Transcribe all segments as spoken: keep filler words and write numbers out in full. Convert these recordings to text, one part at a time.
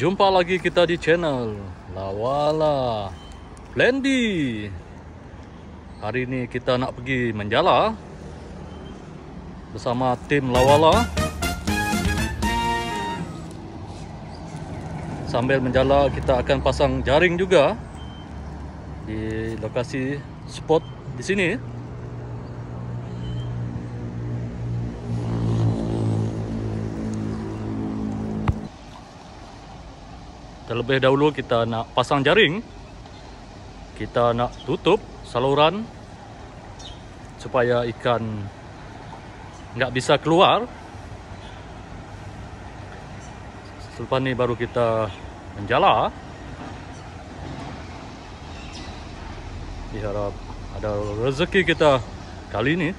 Jumpa lagi kita di channel Lawala Plan B. Hari ini kita nak pergi menjala bersama tim Lawala. Sambil menjala kita akan pasang jaring juga di lokasi spot di sini. Terlebih dahulu kita nak pasang jaring, kita nak tutup saluran supaya ikan nggak bisa keluar. Selepas ini baru kita menjala. Diharap ada rezeki kita kali ini.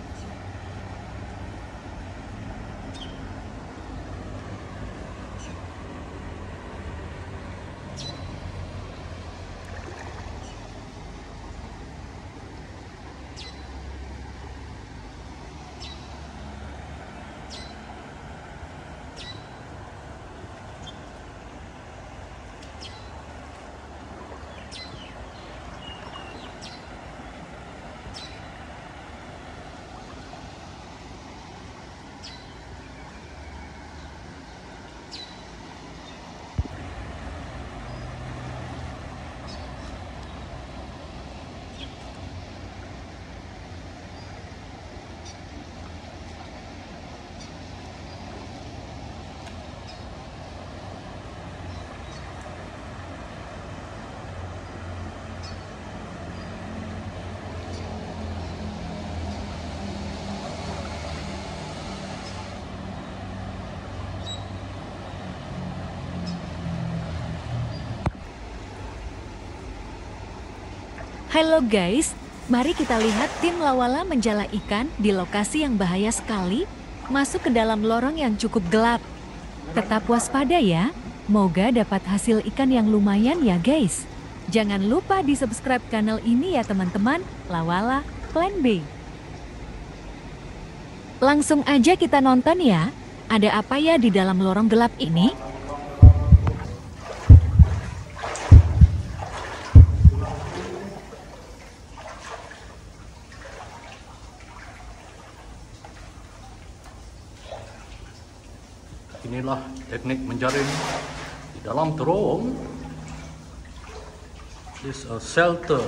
Halo guys, mari kita lihat tim Lawala menjala ikan di lokasi yang bahaya sekali, masuk ke dalam lorong yang cukup gelap. Tetap waspada ya, moga dapat hasil ikan yang lumayan ya guys. Jangan lupa di subscribe channel ini ya teman-teman, Lawala Plan B. Langsung aja kita nonton ya, ada apa ya di dalam lorong gelap ini? Inilah teknik menjaring di dalam terowong. This is a shelter.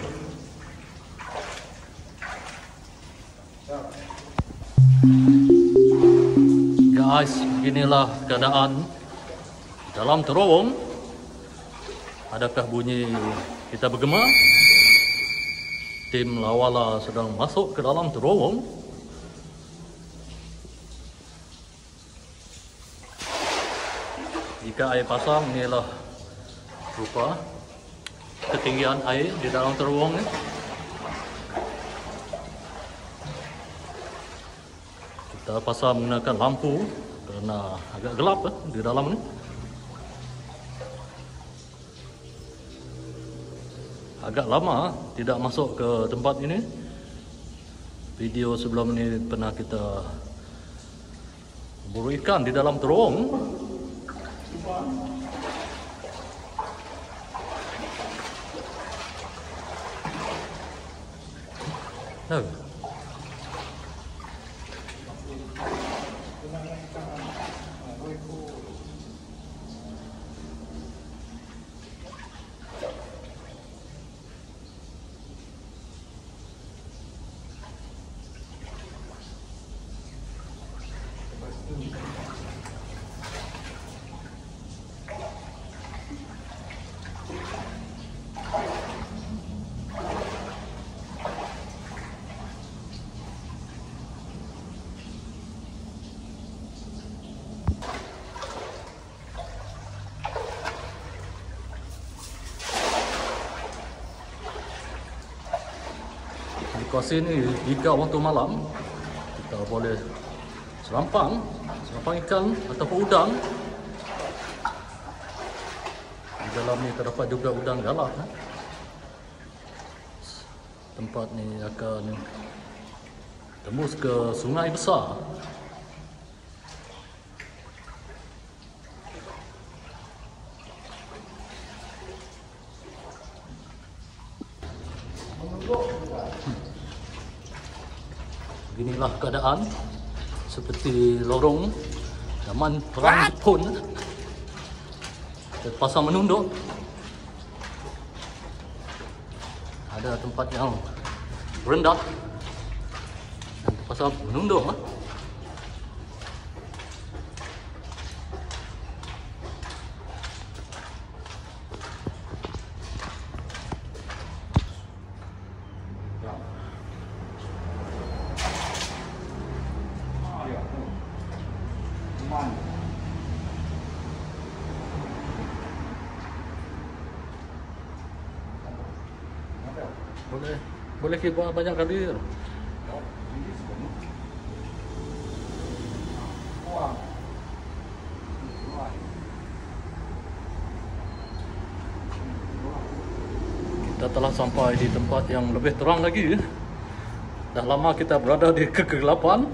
Guys, inilah keadaan di dalam terowong. Adakah bunyi kita bergema? Tim Lawala sedang masuk ke dalam terowong. Jika air pasang, inilah rupa ketinggian air di dalam terowong. Kita pasang menggunakan lampu karena agak gelap eh, di dalam ini. Agak lama tidak masuk ke tempat ini. Video sebelum ini pernah kita buru ikan di dalam terowong. Oh. Lokasi ini jika waktu malam kita boleh serampang, serampang ikan ataupun udang. Di dalam ni terdapat juga udang galak. Eh? Tempat ni akan tembus ke sungai besar. Beginilah keadaan, seperti lorong zaman perang Jepun. Terpaksa menunduk. Ada tempat yang rendah dan terpaksa menunduk. Boleh, boleh kita banyak kali. Kita telah sampai di tempat yang lebih terang lagi. Dah lama kita berada di kegelapan.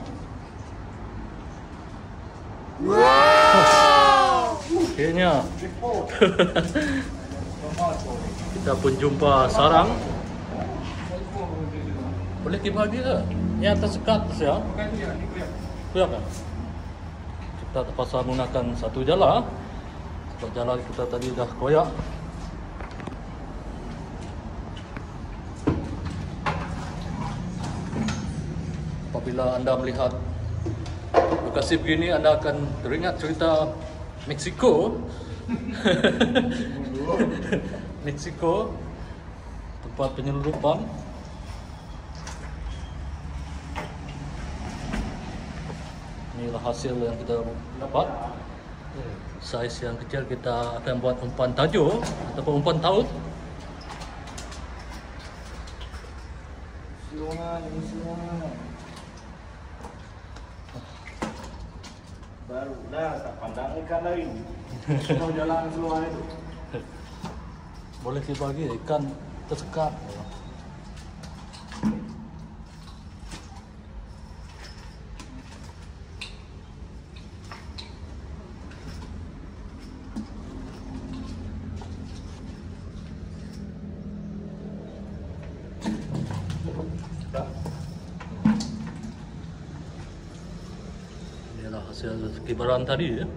Wow! Akhirnya kita pun jumpa sarang. Boleh dibagi ke? Yang tersekat ya. Bukan, kita terpaksa menggunakan satu jala. Sebab jala kita tadi dah koyak. Apabila anda melihat lokasi begini, anda akan teringat cerita Meksiko. Meksiko, tempat penyeludupan. Inilah hasil yang kita dapat. Saiz yang kecil kita akan buat umpan tajur ataupun umpan taut. Barulah tak pandang ikan lain. Kalau jalan keluar itu. Boleh dibagi ikan tersekat. Inilah hasil kibaran tadi ya.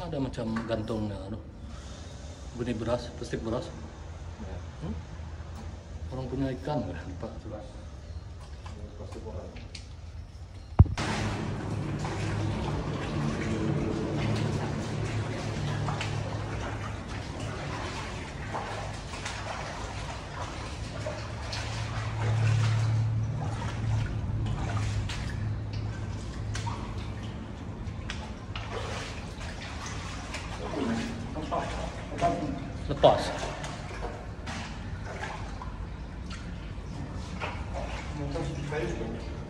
Ada macam gantung bunyi beras, plastik beras. Hmm? Orang punya ikan ke? Pak. Lepas.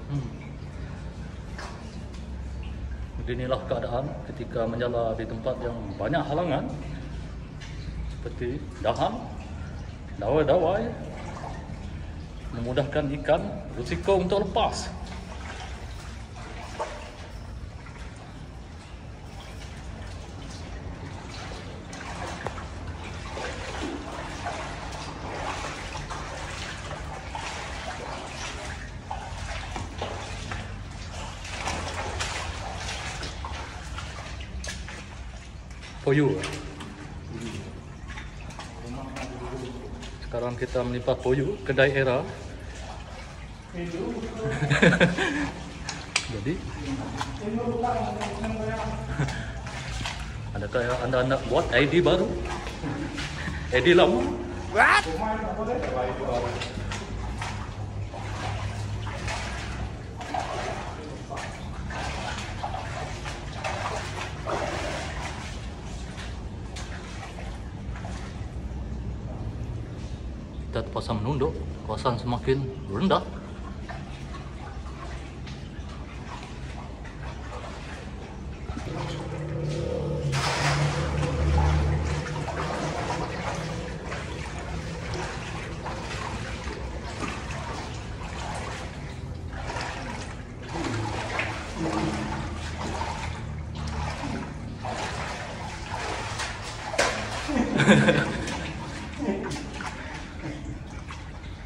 Hmm. Beginilah keadaan ketika menjala di tempat yang banyak halangan seperti dahan, dawai-dawai, memudahkan ikan bersiko untuk lepas. Poyo. Sekarang kita melipat poyo, kedai era. Jadi, adakah anda nak buat I D baru? I D lama? What? Kita terpaksa menunduk, kawasan semakin rendah.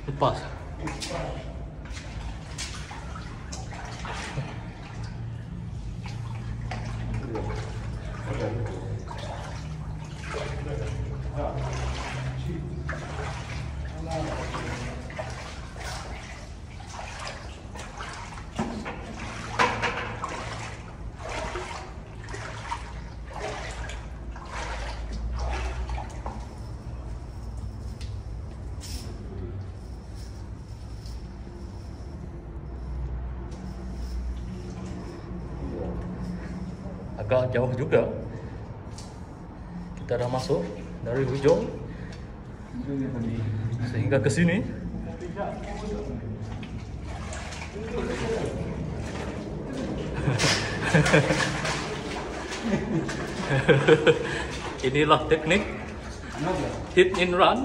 Lepas. agak jauh juga. Kita dah masuk dari hujung sehingga ke sini. Inilah teknik hit and run.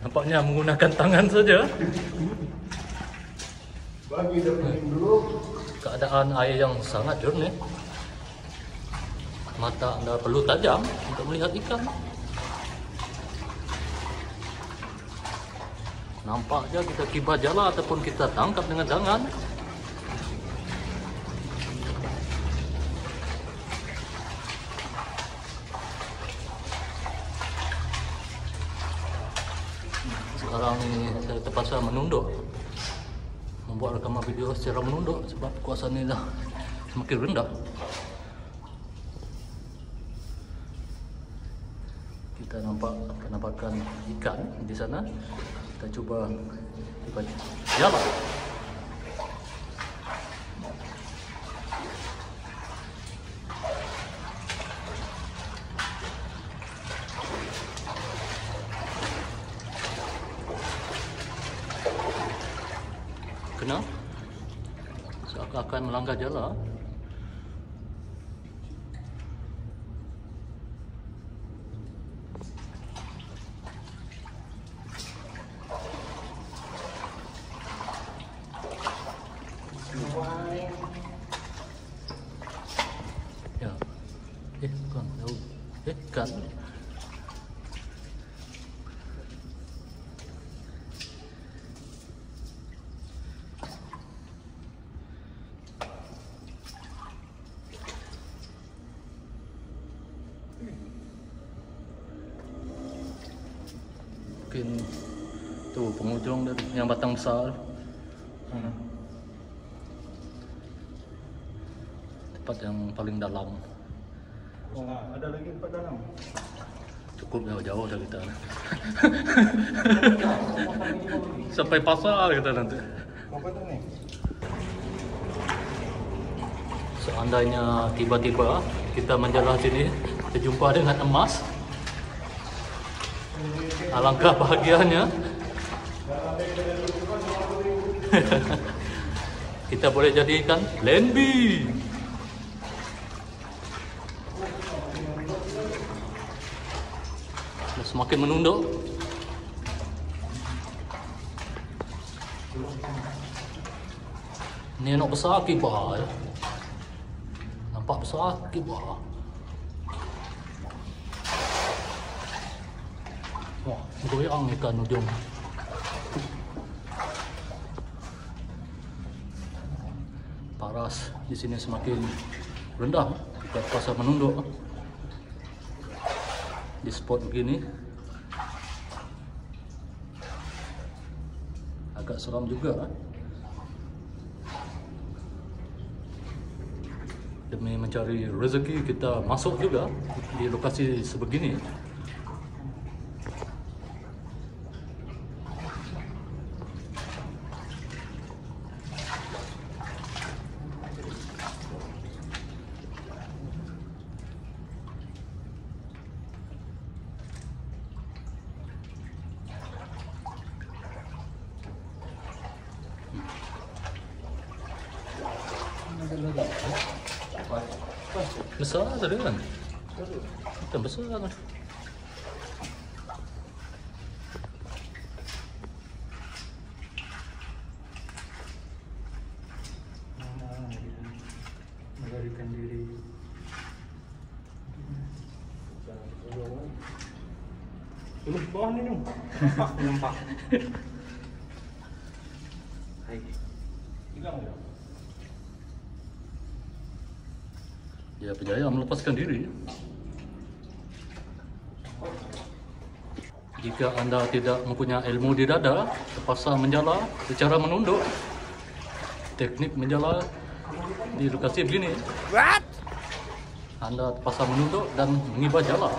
Nampaknya menggunakan tangan saja. Keadaan air yang sangat jernih. Mata Anda perlu tajam untuk melihat ikan. Nampaknya kita kibar jala ataupun kita tangkap dengan tangan. Sekarang ini saya terpaksa menunduk, membuat rekaman video secara menunduk sebab kuasa ini dah semakin rendah. Kita nampak penampakan ikan di sana. Kita cuba kita jala. Kena, seakan-akan melanggar jala. Ikan mungkin tu penghujung dari yang batang besar. hmm. Tempat yang paling dalam. Oh, ada lagi empat dalam. Cukup jauh-jauh dah kita. Sampai pasar kita nanti. Seandainya tiba-tiba kita menjelajah sini terjumpa dengan emas, alangkah bahagianya. Kita boleh jadikan Plan B. Semakin menunduk. Ini anak besar kibar. Nampak besar kibar. Wah, goyang ikan ujung. Paras di sini semakin rendah. Kita pasal menunduk. Di spot begini agak seram juga kan? Demi mencari rezeki kita masuk juga di lokasi sebegini. Besar tadi kan? Kita besar kan? Melarikan diri. Ini bawah ni ni. Nampak, nampak. Hai. Hilang tak? Ya, berjaya melepaskan diri. Jika anda tidak mempunyai ilmu di dada, terpaksa menjala secara menunduk. Teknik menjala di lokasi begini. What? Anda terpaksa menunduk dan mengibar jala.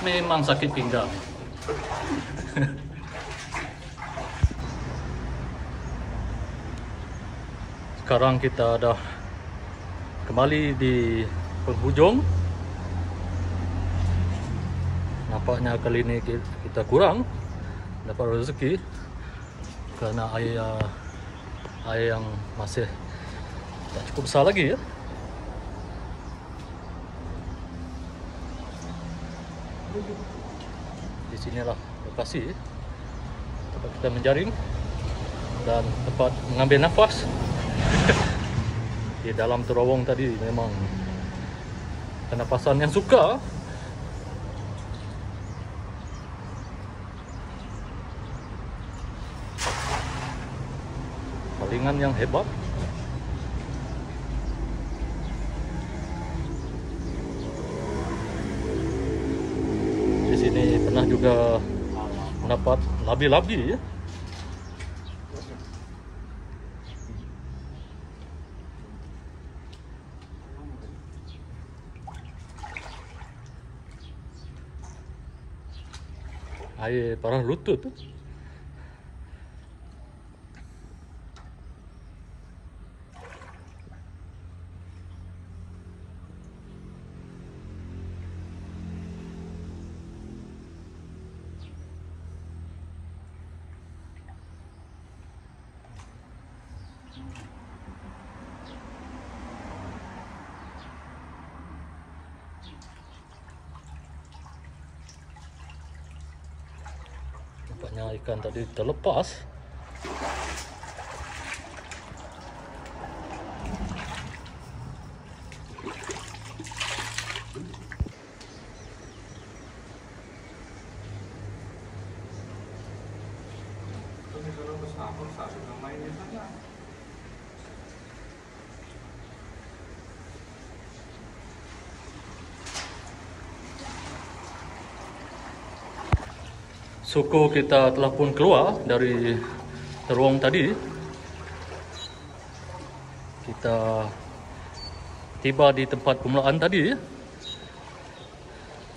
Memang sakit pinggang. Sekarang kita dah kembali di penghujung. Nampaknya kali ini kita kurang dapat rezeki karena air air yang masih tak cukup besar lagi ya. Di sinilah lokasi tempat kita menjaring dan tempat mengambil nafas. Di dalam terowong tadi memang penapasan yang suka. Palingan yang hebat. Di sini pernah juga mendapat labi-labi ya. Air parah lutut. Nampaknya ikan tadi terlepas. Suku kita telah pun keluar dari terowong tadi. Kita tiba di tempat permulaan tadi.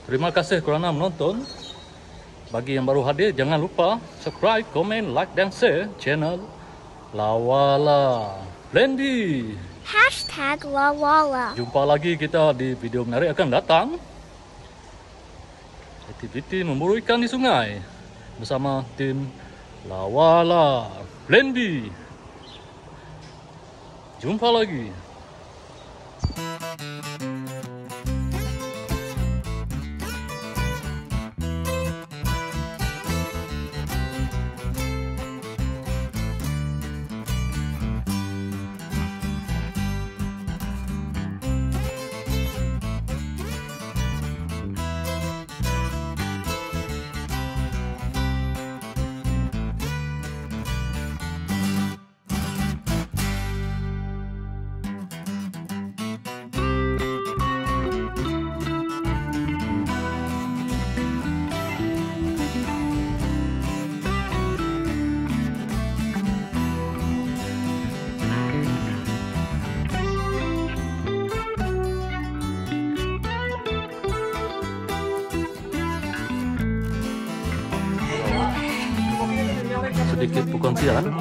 Terima kasih kerana menonton. Bagi yang baru hadir, jangan lupa subscribe, komen, like dan share channel Lawala Plan B. Hashtag Lawala. Jumpa lagi kita di video menarik akan datang. Aktiviti memburu ikan di sungai bersama tim Lawala Plan B. Jumpa lagi. Sedikit perkongsian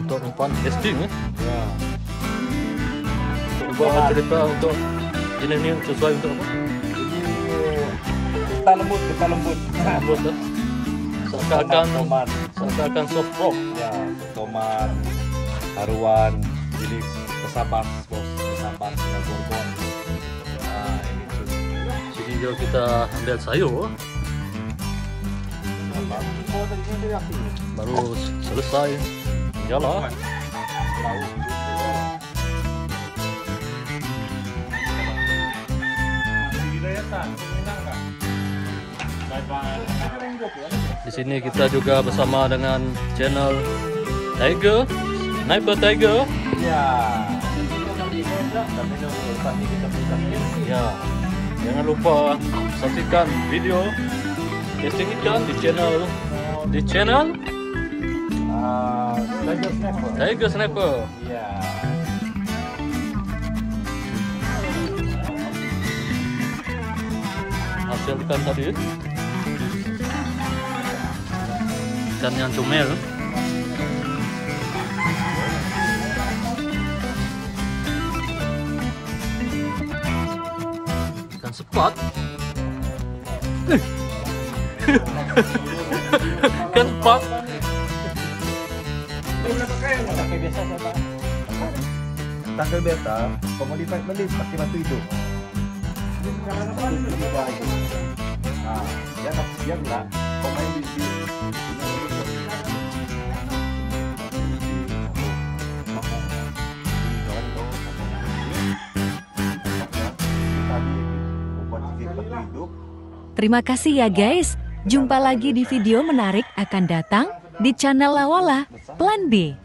untuk umpan casting ya. Ya. Cuba mencerita untuk jenis ini sesuai untuk apa? Kita lembut, kita lembut. Lembut lah. Seakan-akan seakan soft rock. Ya, tomat, haruan, jadi kesapas bos, kesapas dengan gorgon. Nah, ini tuh. Jadi kalau kita ambil sayur. Baru selesai jalan. Di sini kita juga bersama dengan channel Tiger Sniper Tiger. Ya. Ya. Jangan lupa saksikan video casting ikan di channel di channel uh, Tiger Snapper. Tiger Snapper. Ya. Hasil ikan tadi. Ikan yang comel. spot. Kan spot. Pakai biasa saja. Tanggal biasa, komoditas beli pasti batu itu. Nah, dia pasti dia enggak pemain di Terima kasih ya guys, jumpa lagi di video menarik akan datang di channel Lawala Plan B.